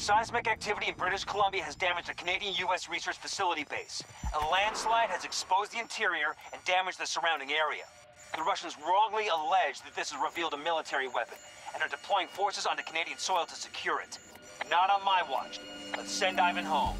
Seismic activity in British Columbia has damaged a Canadian-U.S. research facility base. A landslide has exposed the interior and damaged the surrounding area. The Russians wrongly allege that this has revealed a military weapon and are deploying forces onto Canadian soil to secure it. Not on my watch. Let's send Ivan home.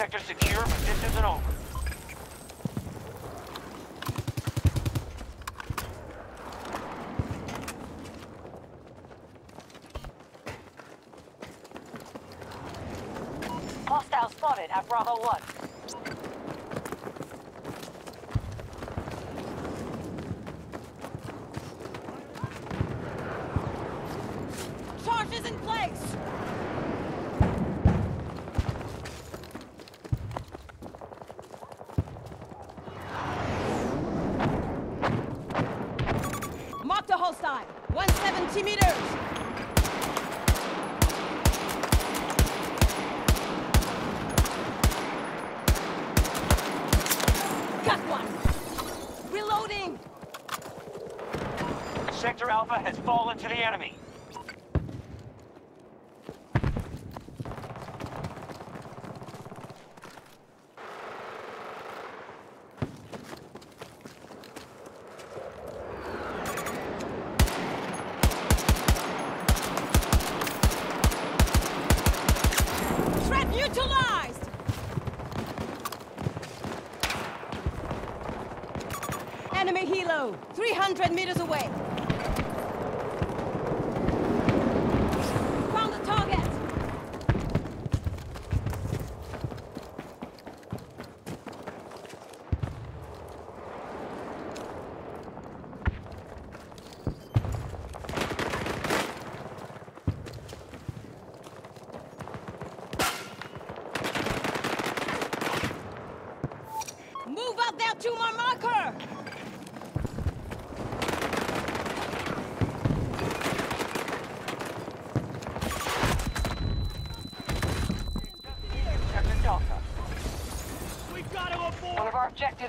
Sector secure, but this isn't over. Hostile spotted at Bravo 1. Charges in place! Sector Alpha has fallen to the enemy.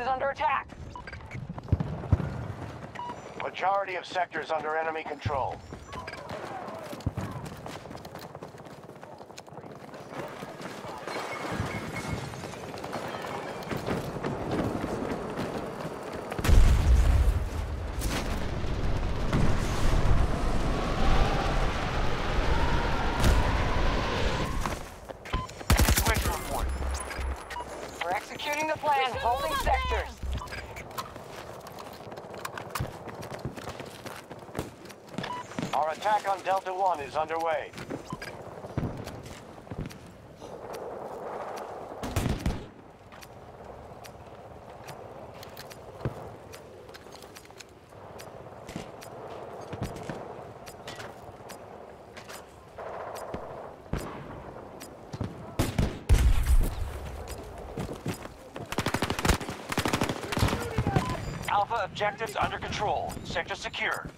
Is under attack. Majority of sectors under enemy control. Executing the plan, holding sectors. Our attack on Delta One is underway. Alpha objectives under control. Sector secure.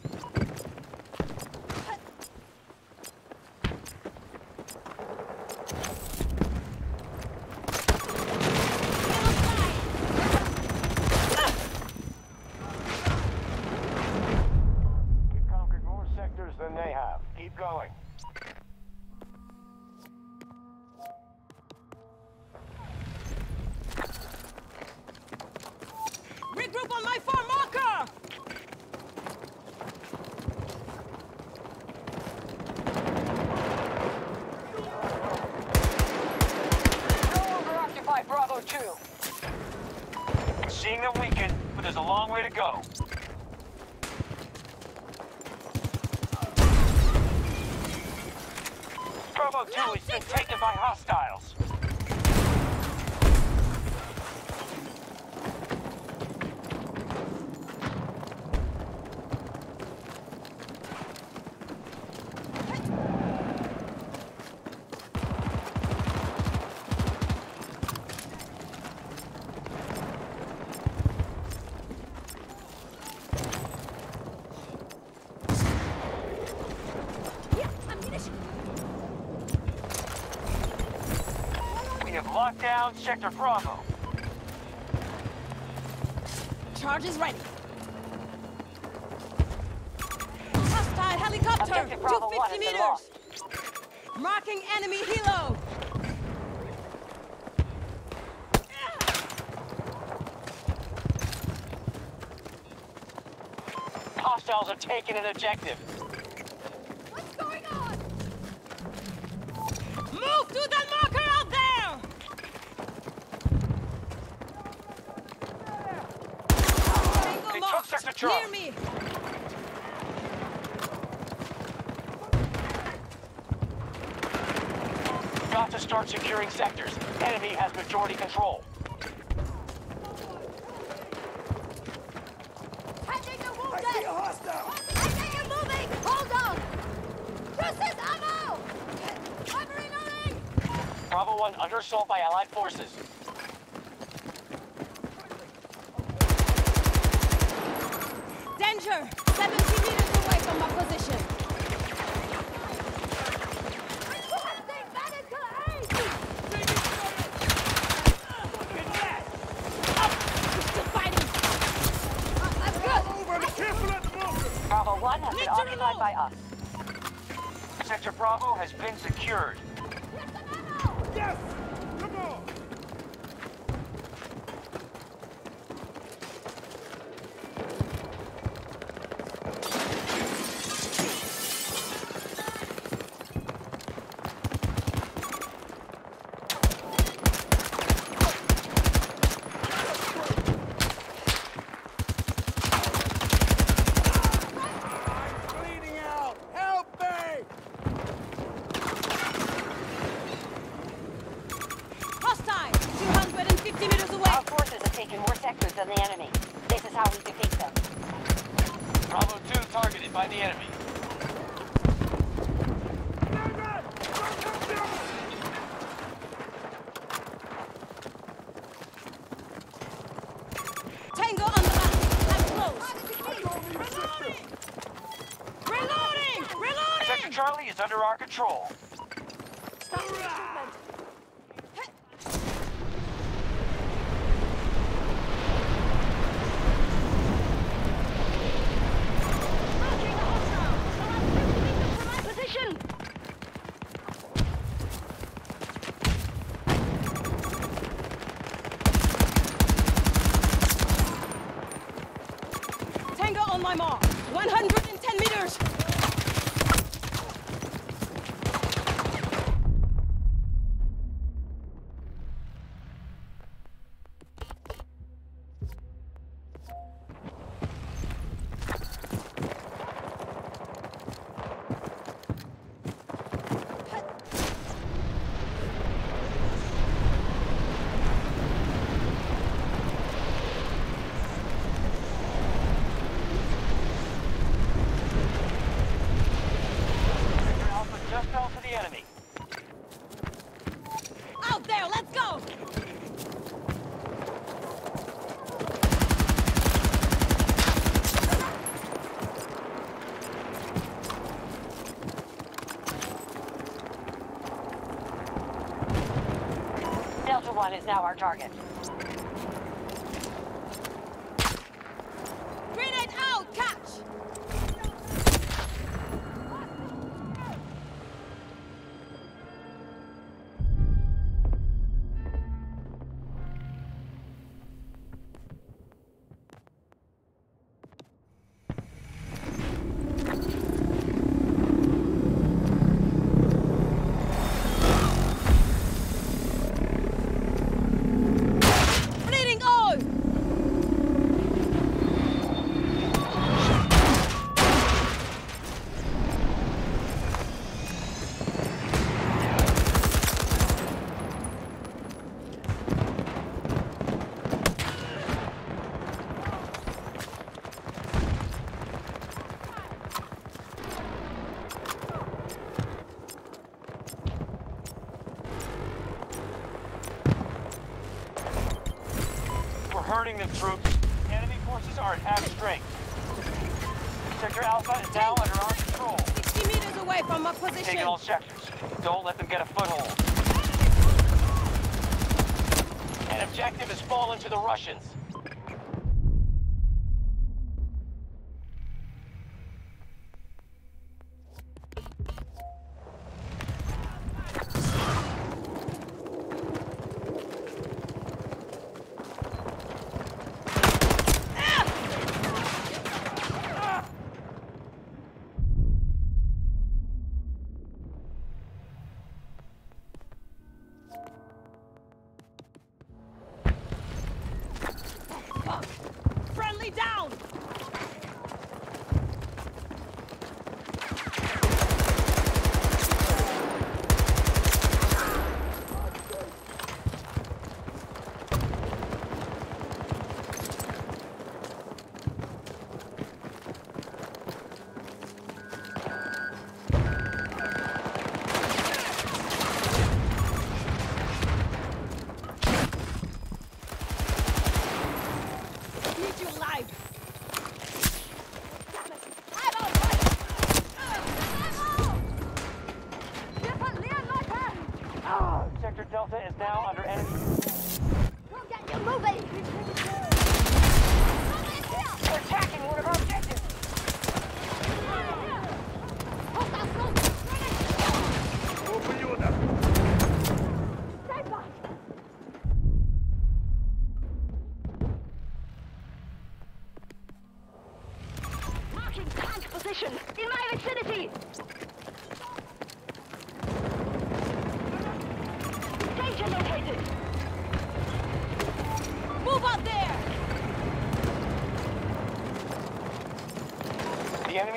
We've conquered more sectors than they have. Keep going. Regroup on my farm marker! No longer occupy Bravo 2. Seeing them weaken, but there's a long way to go. Bravo 2 has been taken by hostiles. Lock down Sector Bravo. Charge is ready. Hostile helicopter, 250 meters. Marking enemy helo. Hostiles have taken an objective. What's going on? Move to that marker out there! Near me! Got to start securing sectors. Enemy has majority control. I think you're moving! I see a hostile! I think you're moving! Hold on! Crucis ammo! Covering only! Bravo 1 under assault by Allied forces. Danger! 70 meters away from my position. We're still fighting. I'm good. Bravo 1 has been occupied by us. Sector Bravo has been secured. Yes! Come on! Than the enemy. This is how we defeat them. Bravo 2 targeted by the enemy. Tango on the left. I'm close. Reloading! Sector Charlie is under our control. Stop the movement. On my mark, 110 meters. Delta One is now our target. Grenade out! Catch! Hurting the troops. Enemy forces are at half strength. Sector Alpha is now under our control. 60 meters away from our position. Taking all sectors. Don't let them get a foothold. An objective has fallen to the Russians.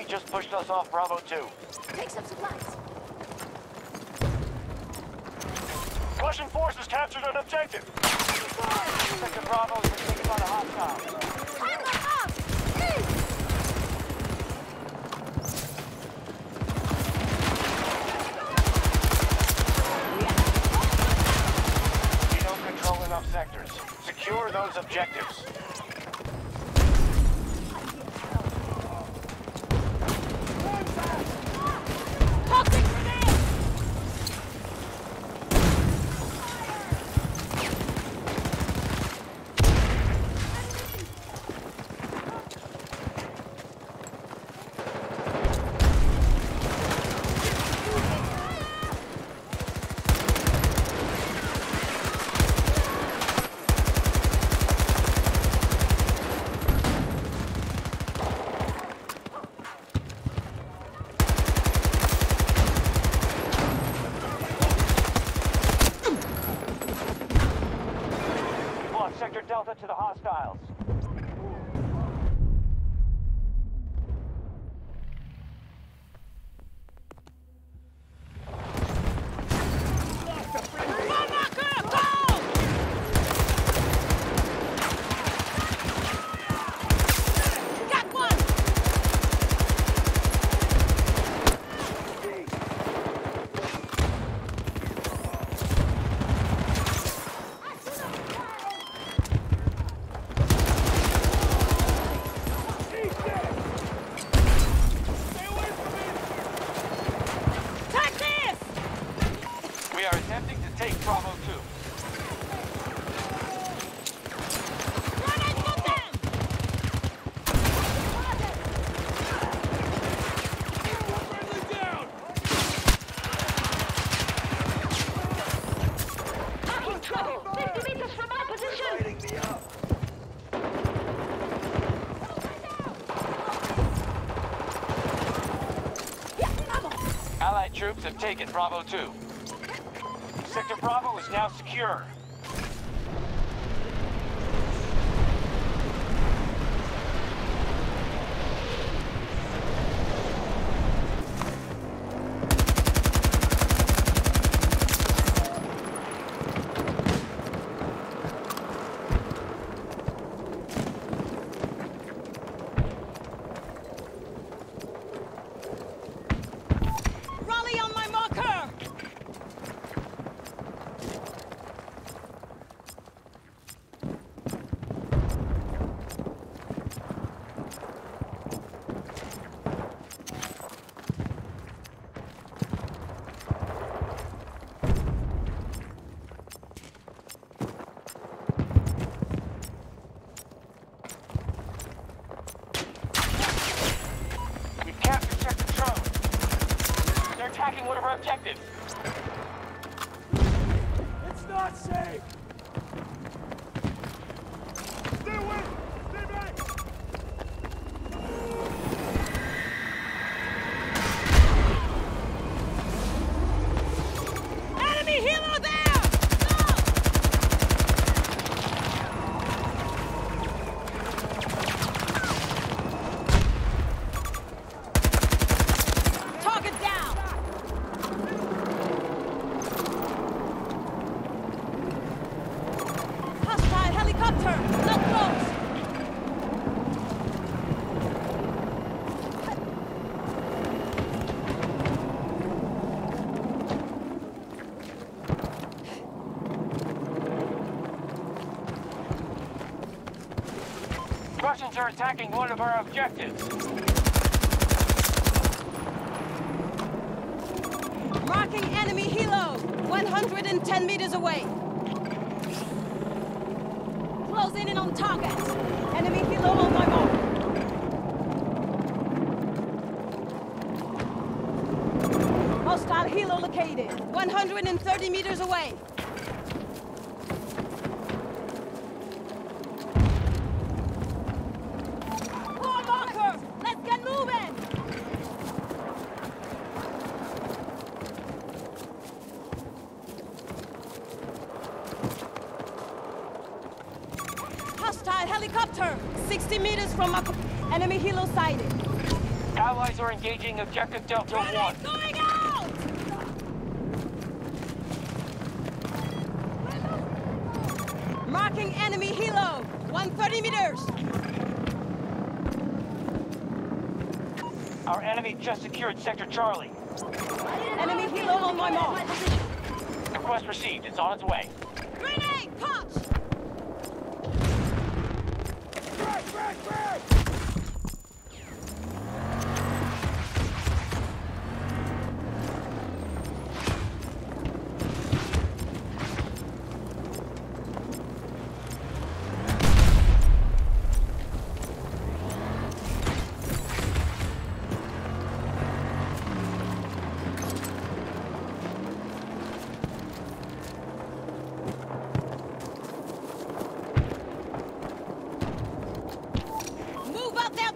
Just pushed us off Bravo 2. Take some supplies. Russian forces captured an objective. Sector Bravo is being taken by the hostile. Time them up! We don't control enough sectors. Secure those objectives. To the hostiles. troops have taken Bravo 2. Sector Bravo is now secure. Objective. It's not safe. Stay away. Stay back. Enemy helo there. No. Target down. Russians are attacking one of our objectives. Marking enemy helo, 110 meters away. Closing in on target. Enemy helo on my mark. Hostile helo located, 130 meters away. Helicopter, 60 meters from my enemy helo sighted. Allies are engaging objective Delta 1. Going out! Marking enemy helo, 130 meters. Our enemy just secured Sector Charlie. Enemy helo on my mark. Request received. It's on its way. Grenade, punch! Back!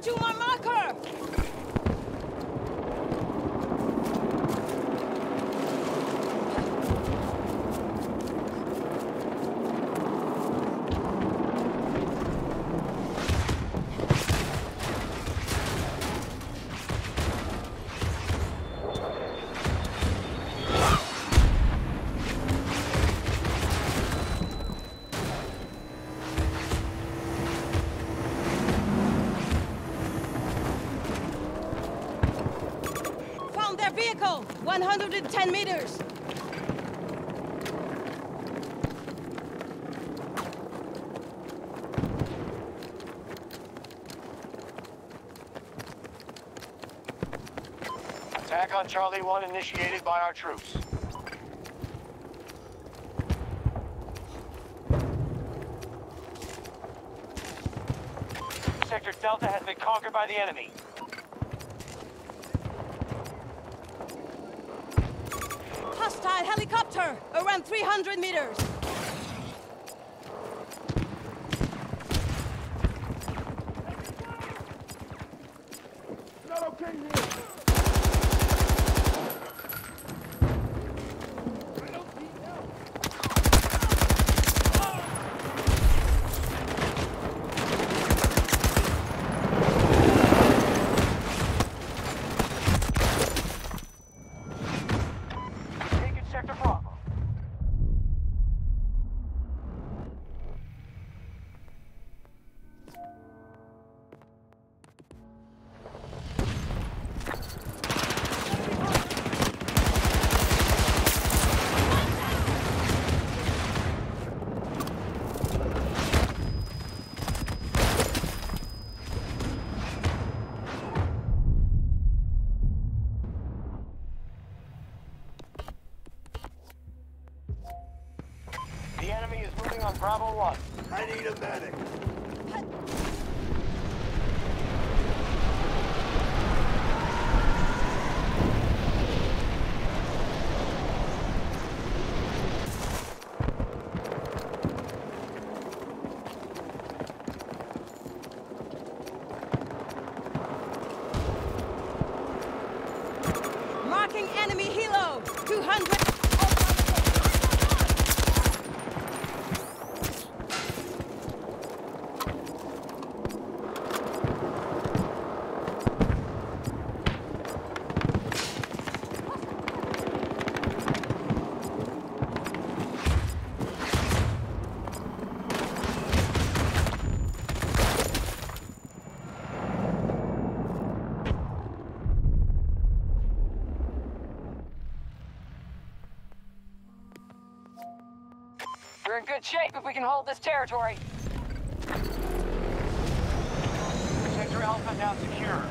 To my marker! Vehicle, 110 meters. Attack on Charlie 1 initiated by our troops. Sector Delta has been conquered by the enemy. Hostile helicopter, around 300 meters. Not okay here. Bravo 1. I need a medic. Marking enemy helo. 200. We're in good shape if we can hold this territory. Sector Alpha now secure.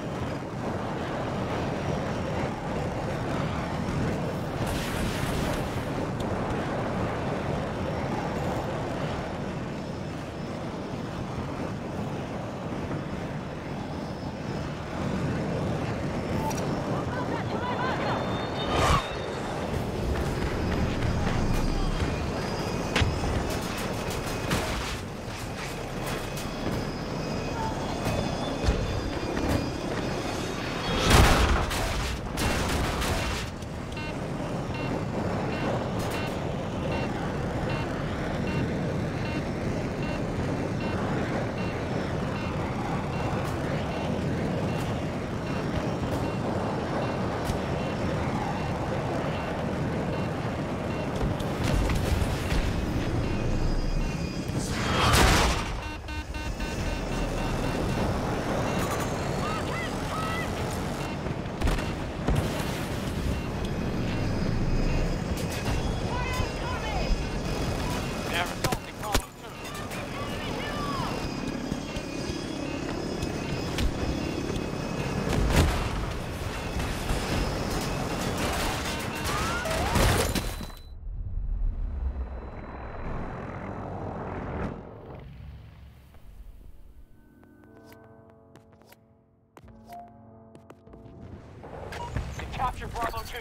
Capture Bravo 2.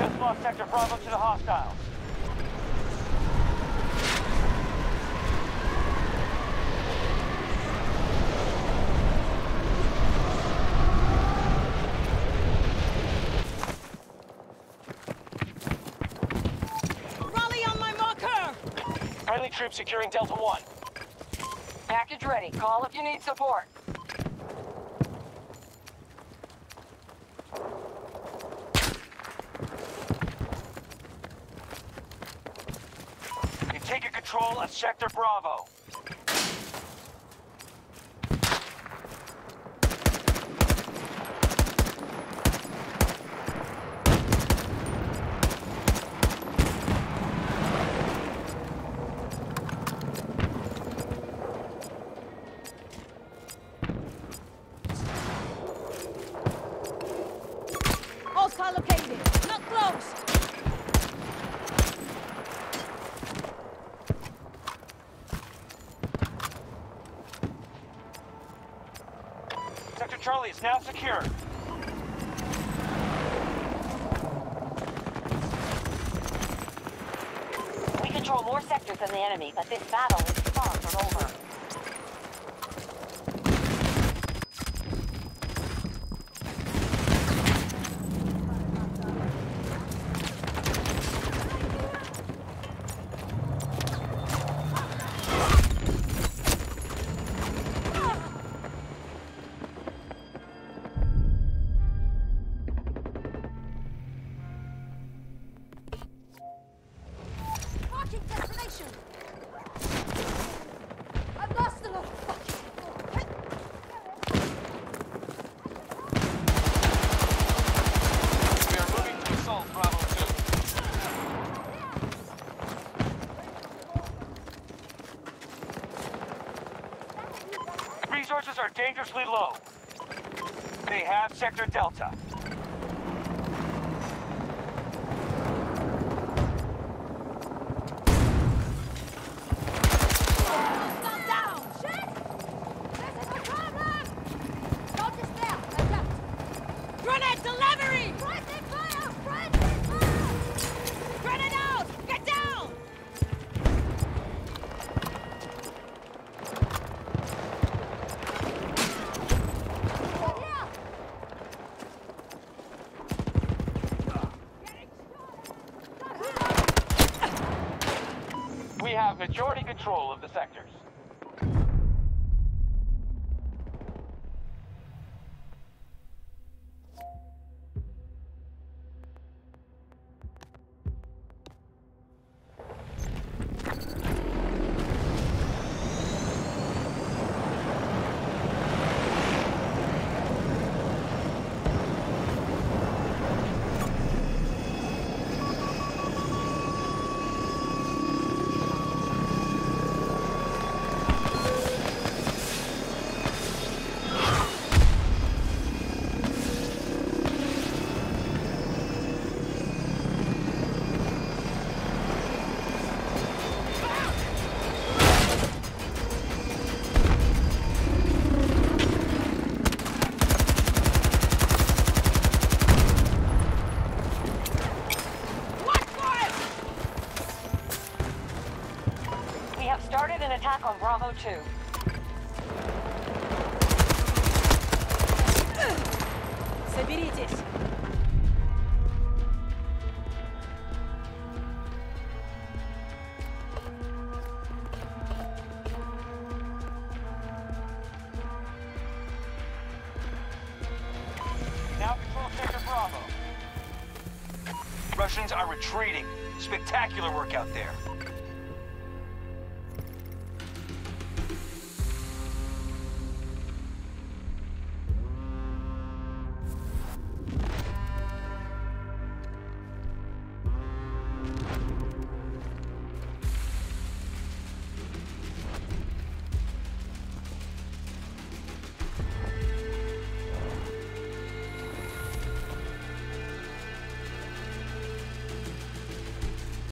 Just lost Sector Bravo to the hostiles. Rally on my marker! Friendly troops securing Delta 1. Package ready. Call if you need support. Taking control of Sector Bravo. Hostile located. Not close. Charlie is now secure. We control more sectors than the enemy, but this battle is far from over. Resources are dangerously low. They have Sector Delta. we have majority control of the sectors. Started an attack on Bravo 2. Соберитесь. Now control sector Bravo. Russians are retreating. Spectacular work out there.